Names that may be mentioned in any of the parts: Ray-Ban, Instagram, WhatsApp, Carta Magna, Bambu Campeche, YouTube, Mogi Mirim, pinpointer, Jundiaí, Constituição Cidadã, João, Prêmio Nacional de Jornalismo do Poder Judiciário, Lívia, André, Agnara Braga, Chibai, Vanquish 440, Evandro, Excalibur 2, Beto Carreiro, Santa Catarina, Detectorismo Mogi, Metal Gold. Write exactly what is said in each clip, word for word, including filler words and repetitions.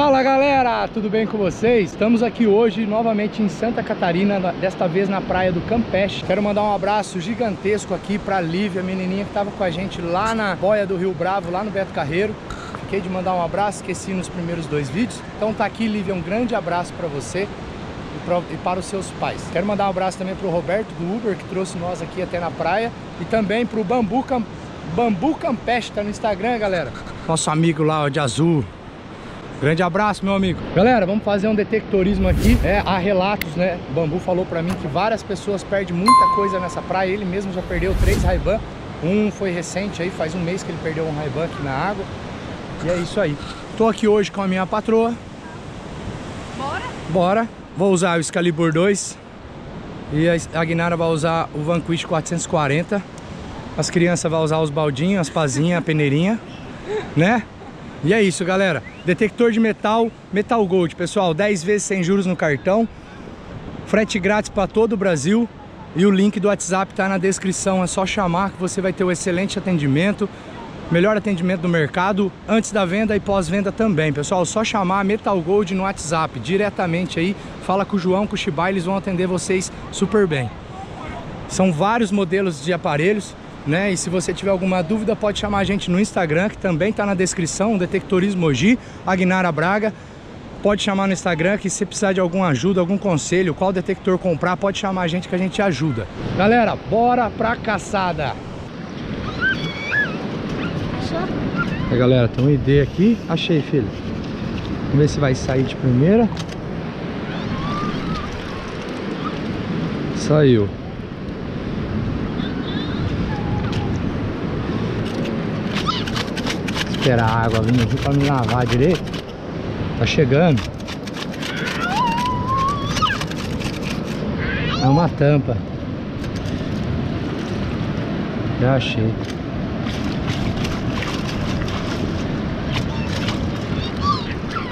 Fala galera, tudo bem com vocês? Estamos aqui hoje novamente em Santa Catarina, desta vez na praia do Campeche. Quero mandar um abraço gigantesco aqui pra Lívia, a menininha que estava com a gente lá na boia do Rio Bravo, lá no Beto Carreiro. Fiquei de mandar um abraço, esqueci nos primeiros dois vídeos. Então tá aqui, Lívia, um grande abraço pra você e, pra, e para os seus pais. Quero mandar um abraço também pro Roberto do Uber, que trouxe nós aqui até na praia. E também pro Bambu, Cam... Bambu Campeche, tá no Instagram, galera. Nosso amigo lá, ó, de azul. Grande abraço, meu amigo. Galera, vamos fazer um detectorismo aqui. É, há relatos, né? O Bambu falou pra mim que várias pessoas perdem muita coisa nessa praia. Ele mesmo já perdeu três Ray-Ban. Um foi recente aí, faz um mês que ele perdeu um Ray-Ban aqui na água. E é isso aí. Tô aqui hoje com a minha patroa. Bora? Bora. Vou usar o Excalibur dois. E a Agnara vai usar o Vanquish quatrocentos e quarenta. As crianças vão usar os baldinhos, as pazinhas, a peneirinha. Né? E é isso, galera. Detector de metal, Metal Gold, pessoal. dez vezes sem juros no cartão. Frete grátis para todo o Brasil. E o link do WhatsApp tá na descrição. É só chamar que você vai ter um excelente atendimento. Melhor atendimento do mercado. Antes da venda e pós-venda também, pessoal. É só chamar Metal Gold no WhatsApp. Diretamente aí. Fala com o João, com o Chibai. Eles vão atender vocês super bem. São vários modelos de aparelhos. Né? E se você tiver alguma dúvida, pode chamar a gente no Instagram, que também está na descrição, Detectorismo Mogi, Agnara Braga. Pode chamar no Instagram, que se precisar de alguma ajuda, algum conselho, qual detector comprar, pode chamar a gente que a gente ajuda. Galera, bora pra caçada! Achou? Aí, galera, tem um I D aqui. Achei, filho. Vamos ver se vai sair de primeira. Saiu. Esperar a água vindo aqui pra me lavar direito. Tá chegando. É uma tampa. Já achei.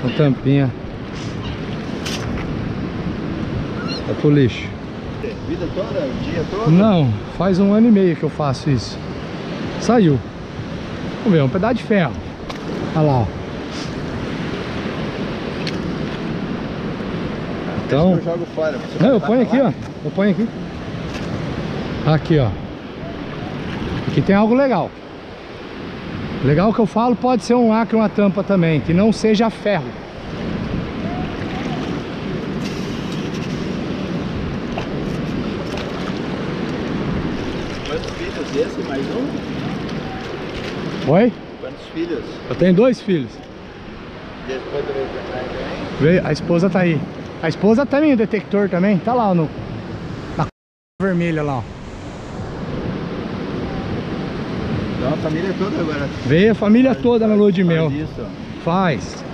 Uma tampinha. Tá pro lixo. Vida toda? Dia todo? Não, faz um ano e meio que eu faço isso. Saiu. Vamos ver, um pedaço de ferro. Olha lá, ó. Então... eu jogo fora. Não, eu ponho aqui, ó. Eu ponho aqui. Aqui, ó. Aqui tem algo legal. Legal que eu falo, pode ser um lacre, uma tampa também. Que não seja ferro. Quantos filhos desse? Mais um? Oi? Quantos filhos? Eu tenho dois filhos. E a esposa veio pra trás também? Veio, a esposa tá aí. A esposa também, o detector também. Tá lá no, na c... vermelha lá, ó. Então a família toda agora. Veio a família faz, toda faz, na lua de mel. Faz isso. Faz.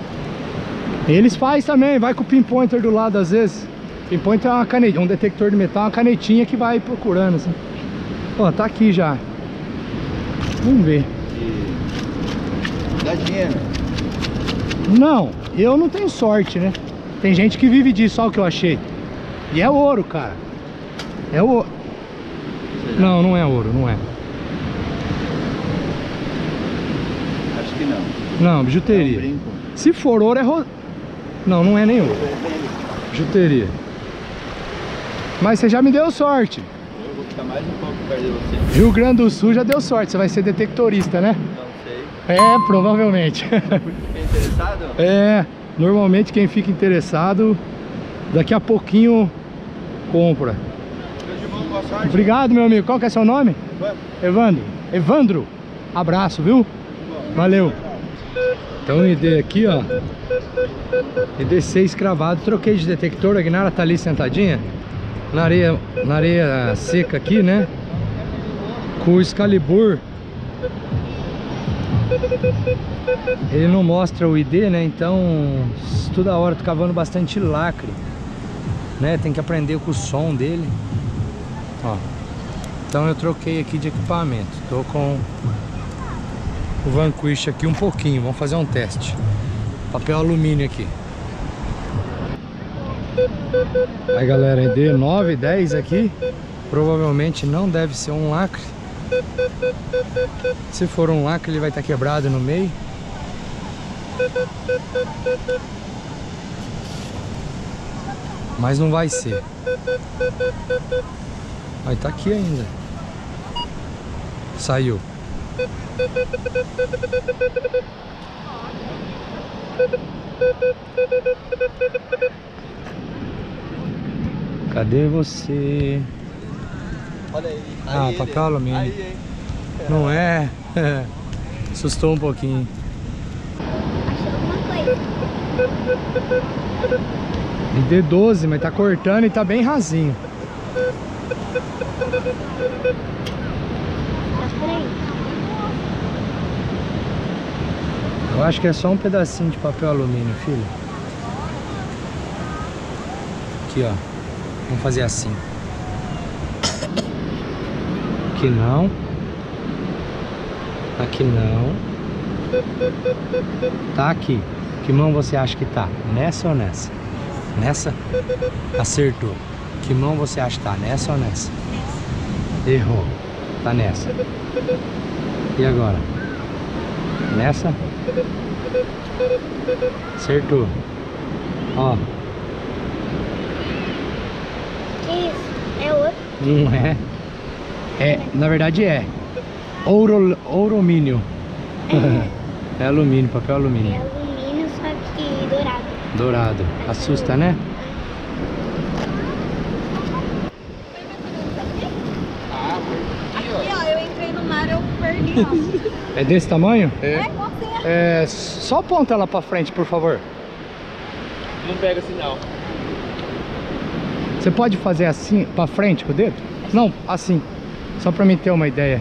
Eles fazem também, vai com o pinpointer do lado às vezes. Pinpointer é uma caneta, um detector de metal, uma canetinha que vai procurando assim. Ó, tá aqui já. Vamos ver. Dá dinheiro? Não, eu não tenho sorte, né? Tem gente que vive disso, olha o que eu achei. E é ouro, cara. É ouro. Não, não é ouro, não é. Acho que não. Não, bijuteria. É um brinco. Se for ouro, é ro... Não, não é nem ouro. Bijuteria. Mas você já me deu sorte. Eu vou ficar mais um pouco perto de você. Rio Grande do Sul já deu sorte, você vai ser detectorista, né? Não. É, provavelmente. Fiquei interessado? É, normalmente quem fica interessado, daqui a pouquinho compra. Obrigado, meu amigo. Qual que é seu nome? Evandro. Evandro. Abraço, viu? Valeu. Então o I D aqui, ó. I D seis cravado. Troquei de detector. A Agnara tá ali sentadinha. Na areia, na areia seca aqui, né? Com o Excalibur. Ele não mostra o I D, né? Então, toda hora tô cavando bastante lacre, né? Tem que aprender com o som dele. Ó. Então eu troquei aqui de equipamento. Tô com o Vanquish aqui um pouquinho. Vamos fazer um teste. Papel alumínio aqui. Aí, galera, I D nove, dez aqui. Provavelmente não deve ser um lacre. Se for um lacre, ele vai estar quebrado no meio. Mas não vai ser. Aí tá aqui ainda. Saiu. Cadê você? Olha aí. Ah, aí, pra cá, Alumínio. Não é? Assustou um pouquinho. Achou alguma coisa. E D doze, mas tá cortando e tá bem rasinho. Eu acho que é só um pedacinho de papel alumínio, filho. Aqui, ó. Vamos fazer assim. Aqui não. Aqui não. Tá aqui. Que mão você acha que tá? Nessa ou nessa? Nessa? Acertou. Que mão você acha que tá? Nessa ou nessa? Errou. Tá nessa. E agora? Nessa? Acertou. Ó. Que isso? É ouro? Não é. É, na verdade é. Ouro, ouromínio. É alumínio, papel alumínio. É alumínio, só que dourado. Dourado. Assusta, né? Aqui, ó, eu entrei no mar, eu perdi. É desse tamanho? É. É, só aponta ela pra frente, por favor. Não pega sinal. Você pode fazer assim, pra frente com o dedo? Não, assim. Só pra mim ter uma ideia.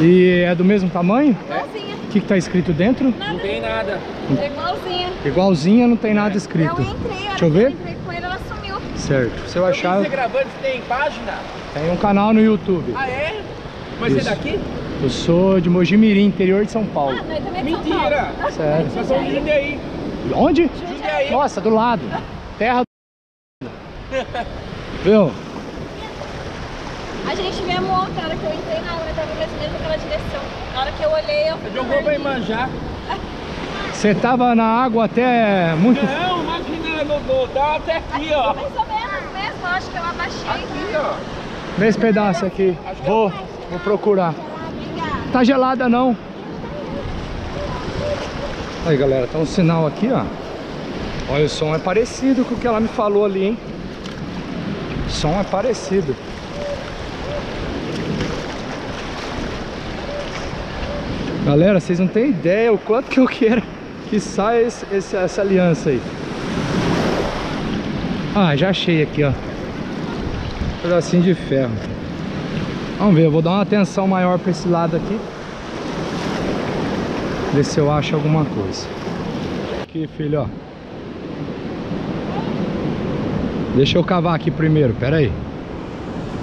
E é do mesmo tamanho? Igualzinha. O que que tá escrito dentro? Nada. Não tem nada. É igualzinha. Igualzinha, não tem nada escrito. Eu entrei, deixa eu ver. Eu entrei com ele, ela sumiu. Certo. Se eu achar... Você gravando, você tem página? Tem um canal no YouTube. Ah, é? Mas você é daqui? Eu sou de Mogi Mirim, interior de São Paulo. Ah, nós também de São Paulo. Mentira! Sério. Nós somos de Jundiaí. Onde? Jundiaí. Nossa, do lado. Terra do... Viu? A gente mesmo ontem, na hora que eu entrei na aula, eu tava brasileiro naquela direção. Na hora que eu olhei, eu fui. Você jogou pra manjar. Você tava na água até muito... Não, imagina, Dodô, tava até aqui, aqui, ó. Mais ou menos mesmo, acho que eu abaixei. Aqui, né? Ó. Nesse pedaço aqui. Vou, vou procurar. Tá gelada, não. Aí, galera, tá um sinal aqui, ó. Olha, o som é parecido com o que ela me falou ali, hein. O som é parecido. Galera, vocês não têm ideia o quanto que eu quero que saia esse, esse, essa aliança aí. Ah, já achei aqui, ó. Um pedacinho de ferro. Vamos ver, eu vou dar uma atenção maior para esse lado aqui. Ver se eu acho alguma coisa. Aqui, filho, ó. Deixa eu cavar aqui primeiro, pera aí.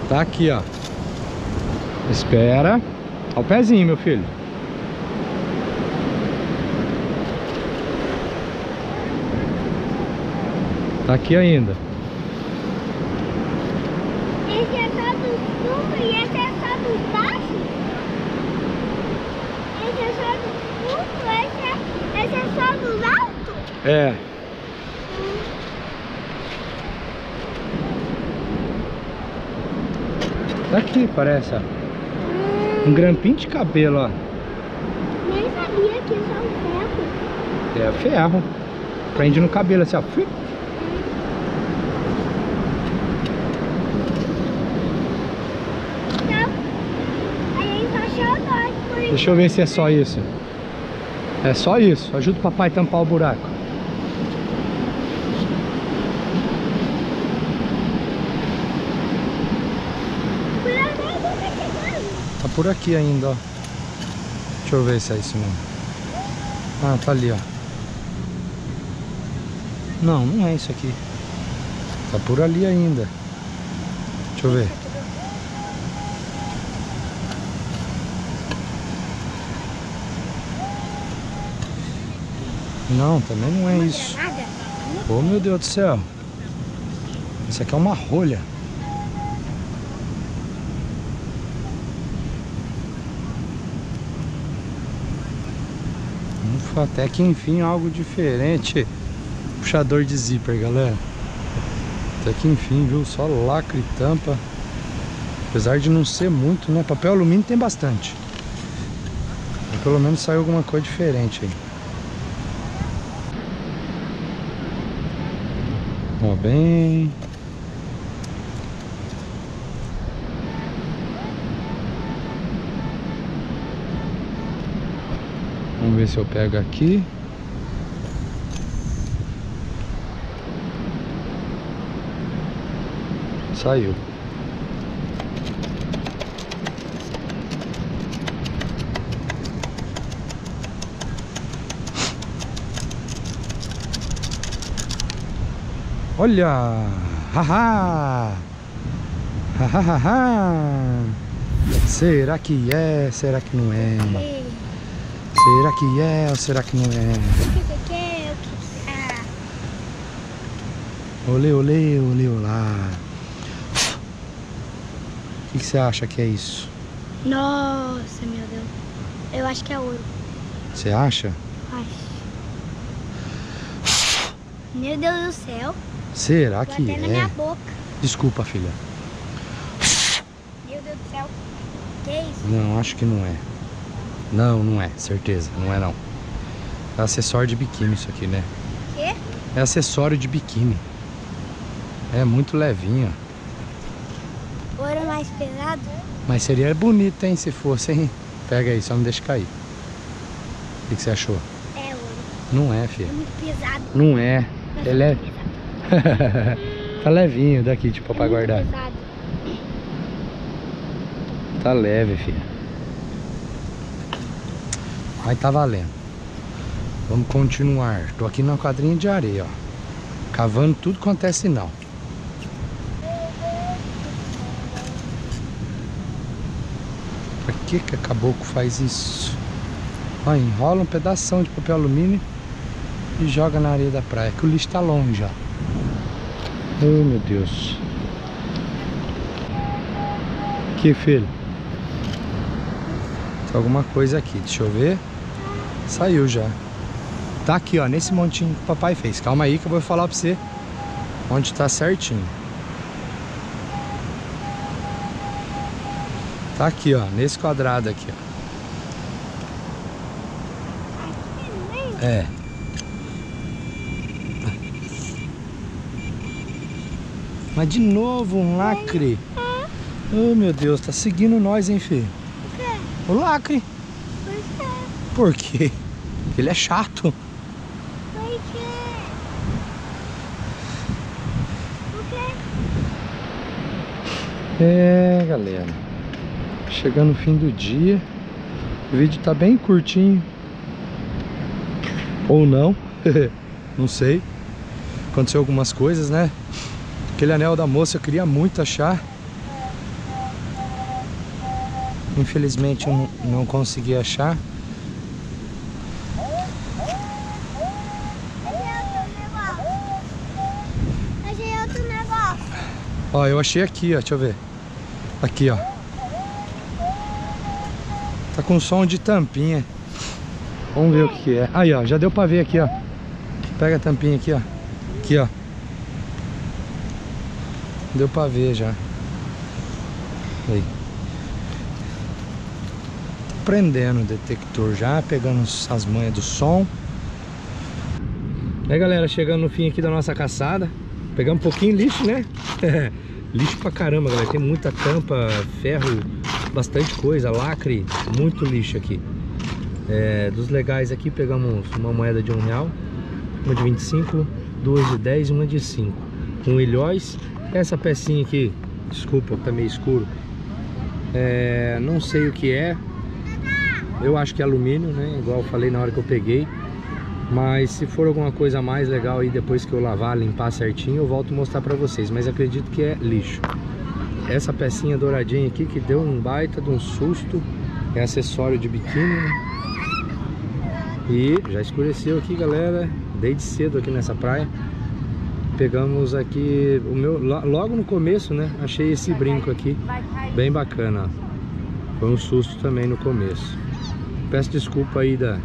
Tá aqui, ó. Espera. Olha o pezinho, meu filho. Tá aqui ainda. Esse é só do fundo e esse é só do baixo? Esse é só do fundo, esse é, esse é só do alto? É. Hum. Tá aqui, parece, ó. Hum. Um grampinho de cabelo, ó. Nem sabia que isso é um ferro. É ferro. Prende no cabelo assim, ó. Deixa eu ver se é só isso. É só isso. Ajuda o papai a tampar o buraco. Tá por aqui ainda, ó. Deixa eu ver se é isso mesmo. Ah, tá ali, ó. Não, não é isso aqui. Tá por ali ainda. Deixa eu ver. Não, também não é isso. Oh, meu Deus do céu. Isso aqui é uma rolha. Não até que enfim algo diferente. Puxador de zíper, galera. Até que enfim, viu? Só lacre e tampa. Apesar de não ser muito, né? Papel alumínio tem bastante. Mas pelo menos saiu alguma coisa diferente aí. Ó, bem... Vamos ver se eu pego aqui. Saiu. Olha! Haha! Hahaha! Será que é? Será que não é? Será que é ou será que não é? Olê, olê, olê, olá. O que, que você acha que é isso? Nossa, meu Deus. Eu acho que é ouro. Você acha? Acho. Meu Deus do céu. Será que é? Até na minha boca. Desculpa, filha. Meu Deus do céu. O que é isso? Não, acho que não é. Não, não é, certeza, não é não. É acessório de biquíni isso aqui, né? Quê? É acessório de biquíni. É muito levinho. Ouro mais pesado? Mas seria bonito, hein, se fosse, hein? Pega aí, só não deixa cair. O que, que você achou? É ouro. Não é, filha. É muito pesado. Não é. Mas ele é... Tá levinho daqui, tipo, é pra guardar. Pesado. Tá leve, filha. Aí tá valendo. Vamos continuar. Tô aqui numa quadrinha de areia, ó. Cavando tudo quanto é sinal. Pra que que a caboclo faz isso? Ó, enrola um pedação de papel alumínio e joga na areia da praia. Que o lixo tá longe, ó. Oh, meu Deus. Que filho? Tem alguma coisa aqui. Deixa eu ver. Saiu já. Tá aqui, ó, nesse montinho que o papai fez. Calma aí que eu vou falar pra você onde tá certinho. Tá aqui, ó, nesse quadrado aqui, ó. É. Mas de novo um lacre. Oh, meu Deus, tá seguindo nós, hein, filho? O lacre. Por quê? Porque ele é chato. Por quê? Por quê? É, galera. Chegando no fim do dia. O vídeo tá bem curtinho. Ou não. Não sei. Aconteceu algumas coisas, né? Aquele anel da moça eu queria muito achar. Infelizmente eu não consegui achar. Achei outro negócio. Ó, eu achei aqui, ó. Deixa eu ver. Aqui, ó. Tá com som de tampinha. Vamos ver o que é. Aí, ó. Já deu pra ver aqui, ó. Pega a tampinha aqui, ó. Aqui, ó. Deu pra ver já. Aí. Prendendo o detector já, pegando as manhas do som. É, galera, chegando no fim aqui da nossa caçada. Pegamos um pouquinho de lixo, né? Lixo pra caramba, galera. Tem muita tampa, ferro, bastante coisa, lacre, muito lixo aqui. É, dos legais aqui, pegamos uma moeda de um real, uma de vinte e cinco, duas de dez e uma de cinco. Um ilhóis. Essa pecinha aqui, desculpa, tá meio escuro. É, não sei o que é. Eu acho que é alumínio, né? Igual eu falei na hora que eu peguei. Mas se for alguma coisa mais legal aí, depois que eu lavar, limpar certinho, eu volto mostrar pra vocês. Mas acredito que é lixo. Essa pecinha douradinha aqui, que deu um baita de um susto. É acessório de biquíni, né? E já escureceu aqui, galera. Desde cedo aqui nessa praia. Pegamos aqui, o meu, logo no começo, né? Achei esse brinco aqui, bem bacana. Foi um susto também no começo. Peço desculpa aí da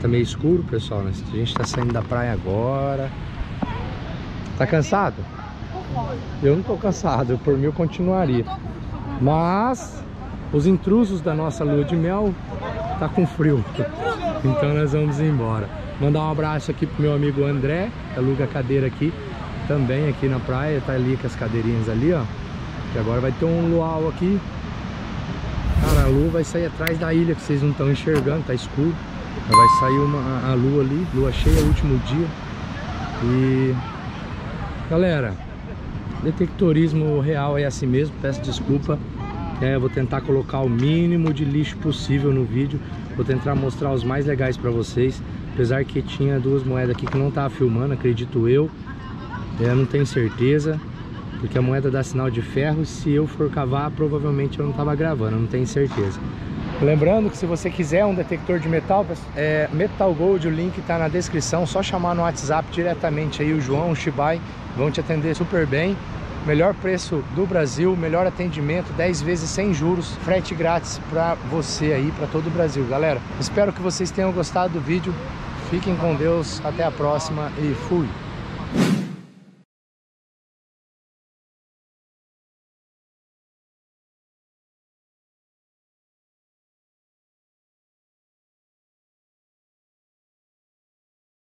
Tá meio escuro, pessoal, né? A gente tá saindo da praia agora. Tá cansado? Eu não tô cansado, por mim eu continuaria. Mas os intrusos da nossa lua de mel tá com frio. Então nós vamos embora. Mandar um abraço aqui pro meu amigo André, que aluga cadeira aqui também, aqui na praia. Tá ali com as cadeirinhas ali, ó. Que agora vai ter um luau aqui. Cara, a lua vai sair atrás da ilha, que vocês não estão enxergando, tá escuro. Vai sair uma, a lua ali, lua cheia, último dia. E galera, detectorismo real é assim mesmo, peço desculpa. É, vou tentar colocar o mínimo de lixo possível no vídeo. Vou tentar mostrar os mais legais pra vocês. Apesar que tinha duas moedas aqui que não tava filmando, acredito eu. Eu não tenho certeza, porque a moeda dá sinal de ferro. Se eu for cavar, provavelmente eu não tava gravando, eu não tenho certeza. Lembrando que se você quiser um detector de metal, é, Metal Gold, o link tá na descrição. Só chamar no WhatsApp diretamente aí o João, o Chibai, vão te atender super bem. Melhor preço do Brasil, melhor atendimento, dez vezes sem juros, frete grátis para você aí, para todo o Brasil. Galera, espero que vocês tenham gostado do vídeo. Fiquem com Deus, até a próxima e fui!